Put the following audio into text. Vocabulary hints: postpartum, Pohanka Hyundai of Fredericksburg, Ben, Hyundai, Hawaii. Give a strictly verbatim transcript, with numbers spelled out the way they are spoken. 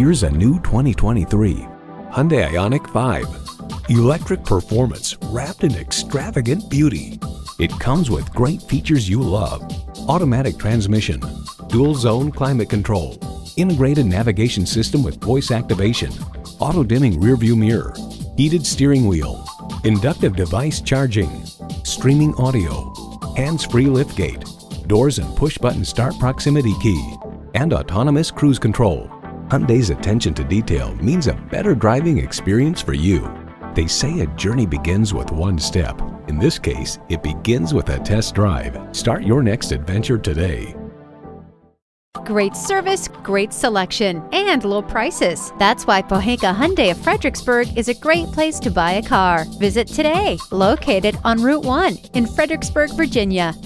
Here's a new twenty twenty-three Hyundai Ioniq five. Electric performance wrapped in extravagant beauty. It comes with great features you love. Automatic transmission, dual zone climate control, integrated navigation system with voice activation, auto dimming rear view mirror, heated steering wheel, inductive device charging, streaming audio, hands-free liftgate, doors and push-button start proximity key, and autonomous cruise control. Hyundai's attention to detail means a better driving experience for you. They say a journey begins with one step. In this case, it begins with a test drive. Start your next adventure today. Great service, great selection, and low prices. That's why Pohanka Hyundai of Fredericksburg is a great place to buy a car. Visit today, located on Route one in Fredericksburg, Virginia.